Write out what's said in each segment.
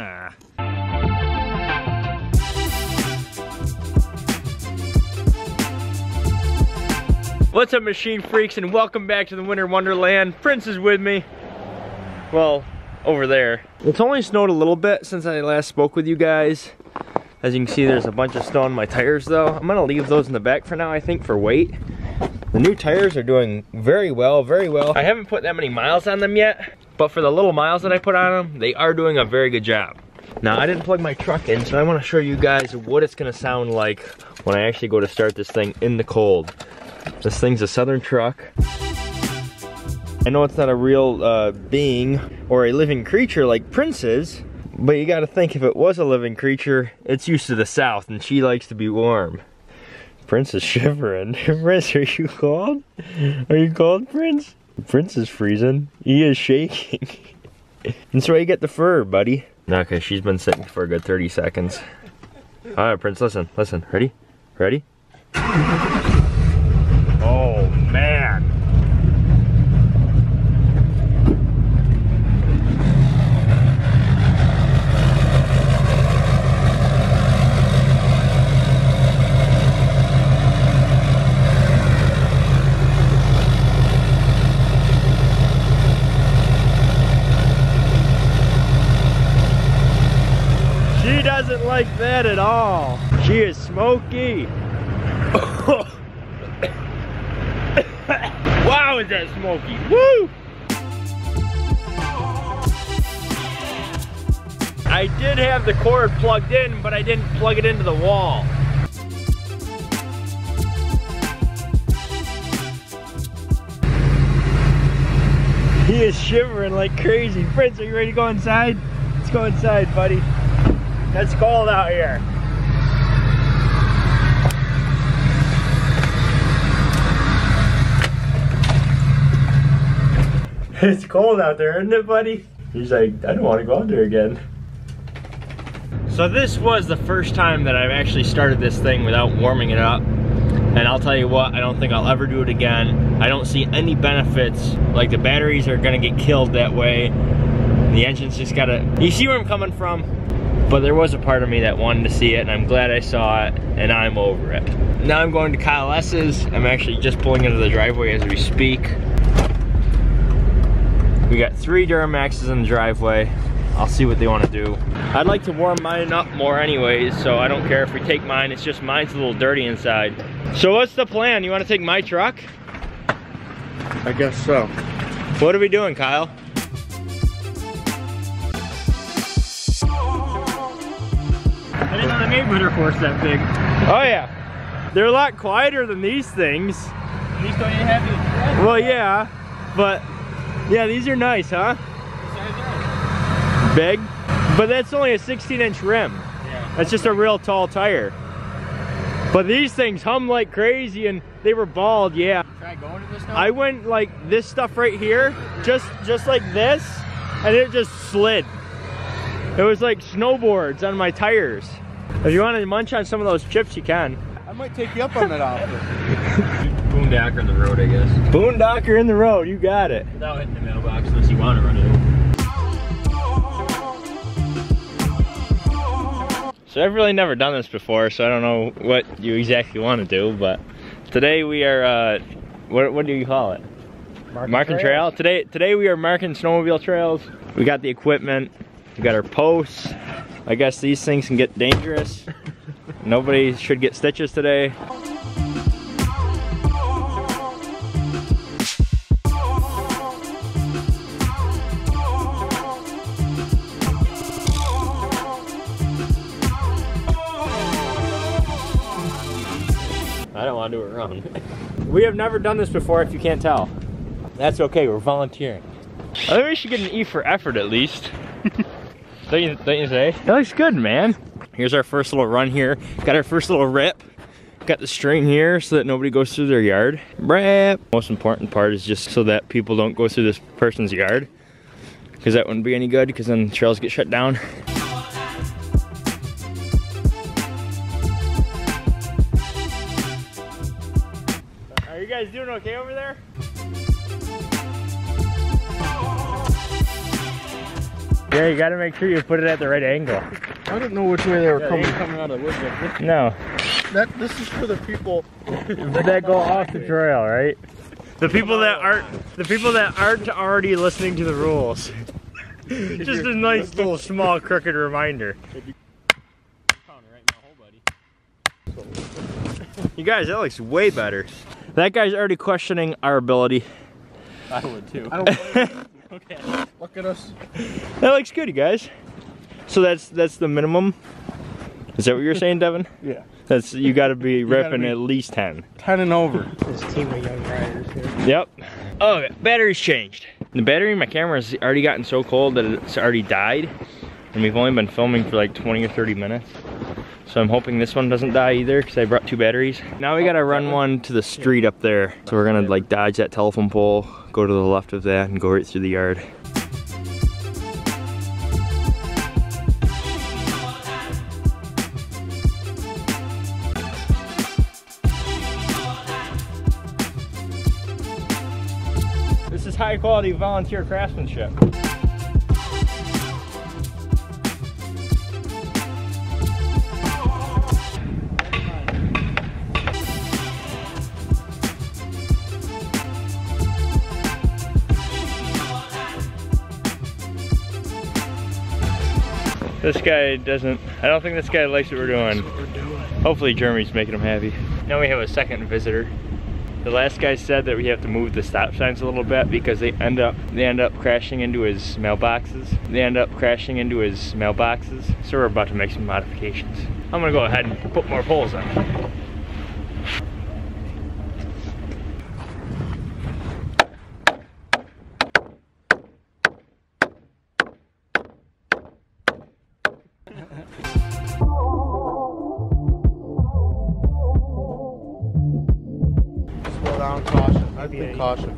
Ah. What's up, machine freaks, and welcome back to the Winter Wonderland. Prince is with me. Well, over there. It's only snowed a little bit since I last spoke with you guys. As you can see, there's a bunch of snow on my tires though. I'm gonna leave those in the back for now, I think, for weight. The new tires are doing very well, very well. I haven't put that many miles on them yet, but for the little miles that I put on them, they are doing a very good job. Now, I didn't plug my truck in, so I wanna show you guys what it's gonna sound like when I actually go to start this thing in the cold. This thing's a Southern truck. I know it's not a real being or a living creature like Prince is, but you gotta think, if it was a living creature, it's used to the south and she likes to be warm. Prince is shivering. Prince, are you cold? Are you cold, Prince? Prince is freezing. He is shaking. That's why you get the fur, buddy. Okay, she's been sitting for a good 30 seconds. Alright, Prince, listen, listen. Ready? Ready? Oh, man. She doesn't like that at all. She is smoky. Wow, is that smoky? Woo! I did have the cord plugged in, but I didn't plug it into the wall. He is shivering like crazy. Prince, are you ready to go inside? Let's go inside, buddy. It's cold out here. It's cold out there, isn't it, buddy? He's like, I don't want to go out there again. So this was the first time that I've actually started this thing without warming it up. And I'll tell you what, I don't think I'll ever do it again. I don't see any benefits. Like, the batteries are gonna get killed that way. The engine's just gotta, you see where I'm coming from? But there was a part of me that wanted to see it, and I'm glad I saw it, and I'm over it. Now I'm going to Kyle S's. I'm actually just pulling into the driveway as we speak. We got 3 Duramaxes in the driveway. I'll see what they want to do. I'd like to warm mine up more anyways, so I don't care if we take mine. It's just mine's a little dirty inside. So what's the plan? You want to take my truck? I guess so. What are we doing, Kyle? I didn't know they made winter force that big. Oh yeah. They're a lot quieter than these things. These don't even have you. Well, yeah, but yeah, these are nice, huh? Big, but that's only a 16-inch rim. Yeah. That's just a real tall tire. But these things hum like crazy, and they were bald, yeah. Try going to this now? I went like this stuff right here, just like this, and it just slid. It was like snowboards on my tires. If you want to munch on some of those chips, you can. I might take you up on that offer. Boondocker in the road, I guess. Boondocker in the road, you got it. Without hitting the mailbox, unless you want to run it over. So I've really never done this before, so I don't know what you exactly want to do, but today we are, what do you call it? Marking trail? Today we are marking snowmobile trails. We got the equipment, we got our posts. I guess these things can get dangerous. Nobody should get stitches today. I don't want to do it wrong. We have never done this before, if you can't tell. That's okay, we're volunteering. I think we should get an E for effort at least. Don't you say? That looks good, man. Here's our first little run here. Got our first little rip. Got the string here so that nobody goes through their yard. Rip. Most important part is just so that people don't go through this person's yard, because that wouldn't be any good, because then trails get shut down. Are you guys doing okay over there? Yeah, you gotta make sure you put it at the right angle. I didn't know which way they were coming out of the woods like this. No. This is for the people that go off the trail, right? The people that aren't already listening to the rules. Just a nice little small crooked reminder. You guys, that looks way better. That guy's already questioning our ability. I would too. Okay. Look at us. That looks good, you guys. So that's the minimum. Is that what you're saying, Devin? Yeah. That's you got to be repping at least 10. 10 and over. This team of young riders here. Yep. Oh, battery's changed. The battery in my camera's already gotten so cold that it's already died, and we've only been filming for like 20 or 30 minutes. So I'm hoping this one doesn't die either because I brought two batteries. Now we gotta run one to the street up there. So we're gonna like dodge that telephone pole, go to the left of that and go right through the yard. This is high quality volunteer craftsmanship. This guy doesn't, I don't think this guy likes what we're doing. Hopefully Jeremy's making him happy. Now we have a second visitor. The last guy said that we have to move the stop signs a little bit because they end up crashing into his mailboxes. So we're about to make some modifications. I'm gonna go ahead and put more poles on. Caution.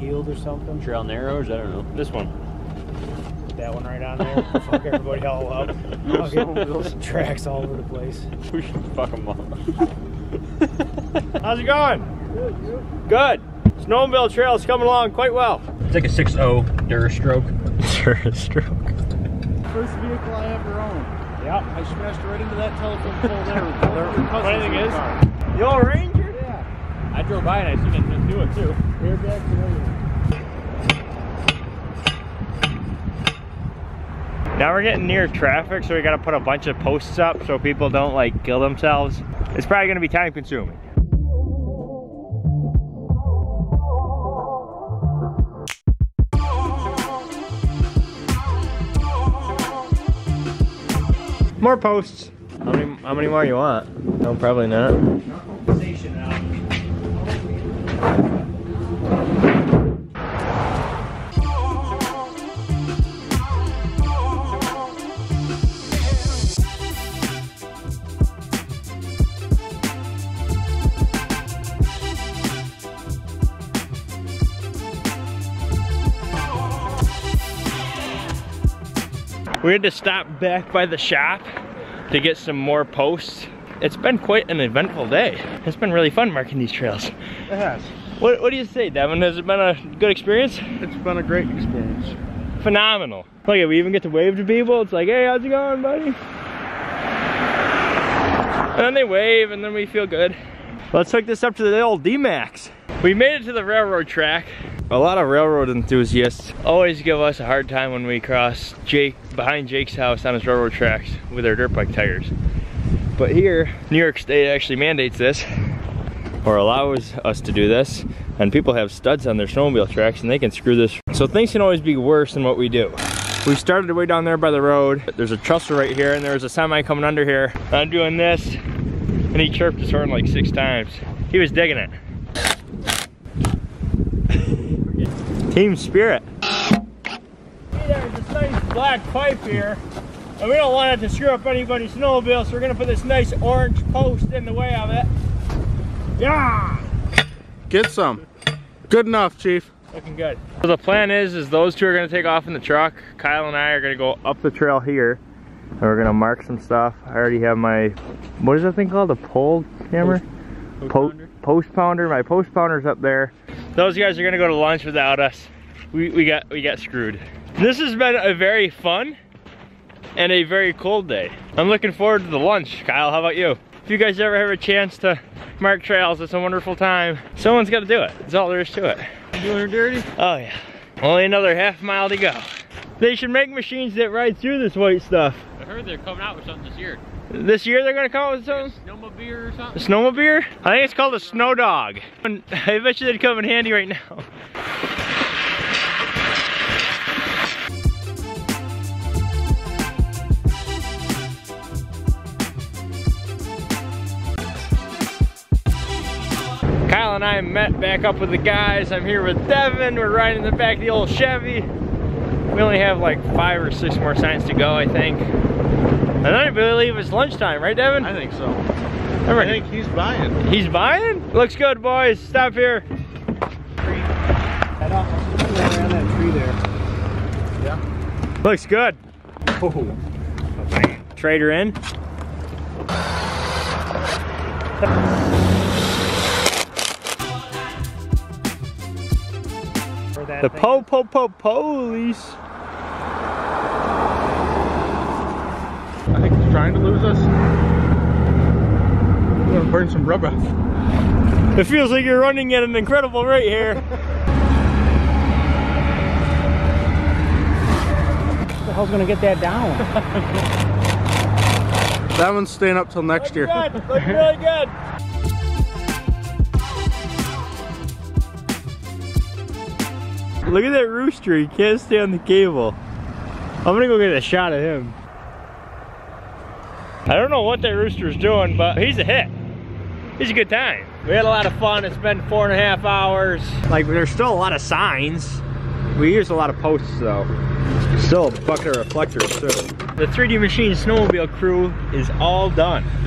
Yield or something? Trail narrows? I don't know. This one. Put that one right on there. Fuck everybody all up. I'll get those tracks all over the place. We should fuck them up. How's it going? Good, you? Good. Snowmobile Trail is coming along quite well. It's like a 6.0 Durastroke. First vehicle I ever owned. Yep. I smashed right into that telephone pole there. Funny thing is, the old Ranger? Yeah. I drove by and I seen it. Do it too. We're back to now we're getting near traffic, so we gotta put a bunch of posts up so people don't like kill themselves. It's probably gonna be time consuming. More posts. How many more you want? No, probably not. We had to stop back by the shop to get some more posts. It's been quite an eventful day. It's been really fun marking these trails. It has. What do you say, Devin? Has it been a good experience? It's been a great experience. Phenomenal. Look at, we even get to wave to people. It's like, hey, how's it going, buddy? And then they wave and then we feel good. Let's hook this up to the old D-Max. We made it to the railroad track. A lot of railroad enthusiasts always give us a hard time when we cross behind Jake's house on his railroad tracks with our dirt bike tires. But here, New York State actually mandates this, or allows us to do this, and people have studs on their snowmobile tracks and they can screw this. So things can always be worse than what we do. We started way down there by the road. There's a trestle right here and there's a semi coming under here. I'm doing this, and he chirped his horn like 6 times. He was digging it. Team spirit. See, there's this nice black pipe here, and we don't want it to screw up anybody's snowmobile, so we're gonna put this nice orange post in the way of it. Yeah! Get some. Good enough, Chief. Looking good. So the plan is those two are gonna take off in the truck. Kyle and I are gonna go up the trail here, and we're gonna mark some stuff. I already have my, what is that thing called? A pole hammer? Post pounder. My post pounder's up there. Those guys are gonna go to lunch without us. We got screwed. This has been a very fun and a very cold day. I'm looking forward to the lunch. Kyle, how about you? If you guys ever have a chance to mark trails, it's a wonderful time. Someone's got to do it. That's all there is to it. You doing her dirty? Oh yeah. Only another half mile to go. They should make machines that ride through this white stuff. I heard they're coming out with something this year. This year they're gonna come out with something? A snowmobile or something? A snowmobile? I think it's called a snow dog. I bet you they'd come in handy right now. Kyle and I met back up with the guys. I'm here with Devin. We're riding in the back of the old Chevy. We only have like 5 or 6 more signs to go, I think. And I believe it's lunchtime, right, Devin? I think so. I think he's buying. He's buying? Looks good, boys. Stop here. Head off around that tree there. Yeah. Looks good. Oh. Okay. Trade her in. The police. I think he's trying to lose us. We're gonna burn some rubber. It feels like you're running at an incredible rate here. Who the hell's gonna get that down? That one's staying up till next year. Good. Looks really good. Look at that rooster, he can't stay on the cable. I'm gonna go get a shot of him. I don't know what that rooster's doing, but he's a hit. He's a good time. We had a lot of fun. It's been 4.5 hours. Like, there's still a lot of signs. We use a lot of posts though. Still a bucket of reflectors too. The 3D Machine snowmobile crew is all done.